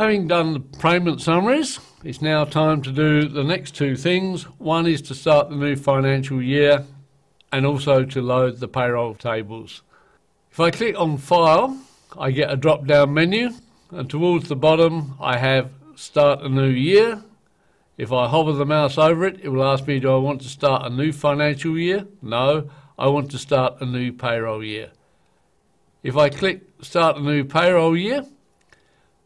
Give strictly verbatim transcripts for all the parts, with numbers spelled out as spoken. Having done the payment summaries, it's now time to do the next two things. One is to start the new financial year and also to load the payroll tables. If I click on File, I get a drop-down menu, and towards the bottom I have Start a New Year. If I hover the mouse over it, it will ask me, do I want to start a new financial year? No, I want to start a new payroll year. If I click Start a New Payroll Year,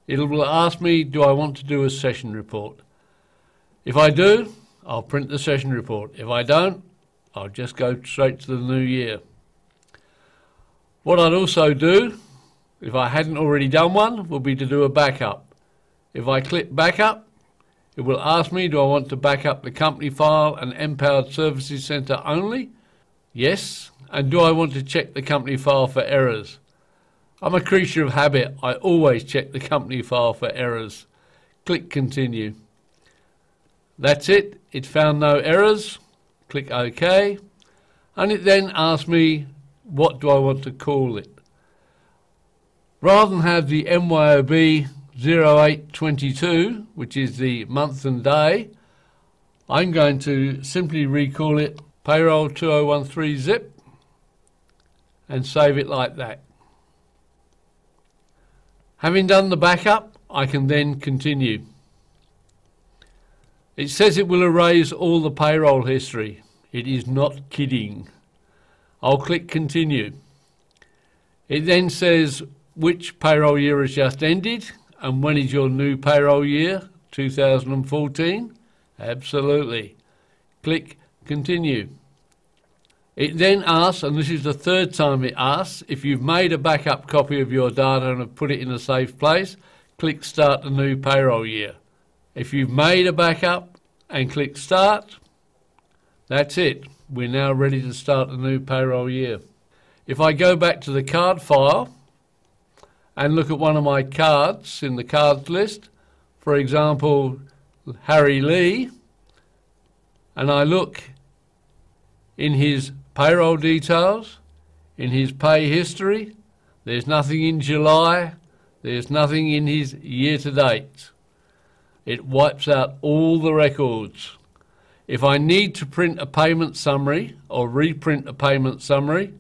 it will ask me, do I want to do a session report? If I do, I'll print the session report. If I don't, I'll just go straight to the new year. What I'd also do, if I hadn't already done one, would be to do a backup. If I click Backup, it will ask me, do I want to back up the company file and Empowered Services Centre only? Yes. And do I want to check the company file for errors? I'm a creature of habit. I always check the company file for errors. Click Continue. That's it. It found no errors. Click OK. And it then asks me, what do I want to call it? Rather than have the M Y O B zero eight twenty-two, which is the month and day, I'm going to simply recall it Payroll two oh one three Zip and save it like that. Having done the backup, I can then continue. It says it will erase all the payroll history. It is not kidding. I'll click Continue. It then says which payroll year has just ended and when is your new payroll year, two thousand fourteen? Absolutely. Click Continue. It then asks, and this is the third time it asks, if you've made a backup copy of your data and have put it in a safe place, click Start a New Payroll Year. If you've made a backup and click Start, that's it. We're now ready to start a new payroll year. If I go back to the card file and look at one of my cards in the cards list, for example, Harry Lee, and I look in his payroll details, in his pay history, there's nothing in July, there's nothing in his year to date. It wipes out all the records. If I need to print a payment summary or reprint a payment summary,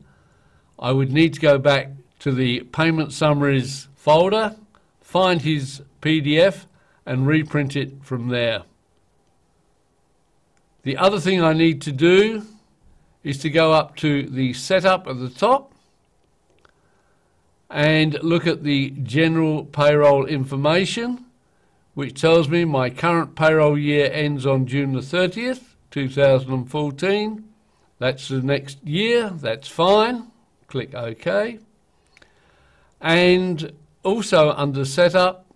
I would need to go back to the payment summaries folder, find his P D F and reprint it from there. The other thing I need to do is to go up to the setup at the top and look at the general payroll information, which tells me my current payroll year ends on June the thirtieth, two thousand fourteen. That's the next year, that's fine. Click OK. And also under setup,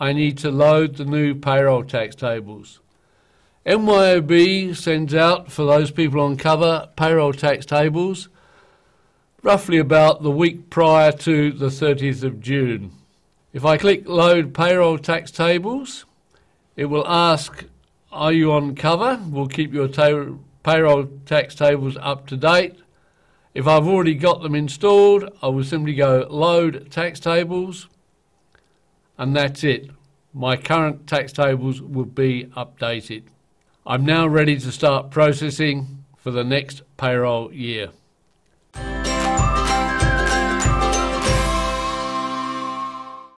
I need to load the new payroll tax tables. M Y O B sends out, for those people on cover, payroll tax tables roughly about the week prior to the thirtieth of June. If I click Load Payroll Tax Tables, it will ask, are you on cover? We'll keep your ta payroll tax tables up to date. If I've already got them installed, I will simply go Load Tax Tables, and that's it. My current tax tables will be updated. I'm now ready to start processing for the next payroll year.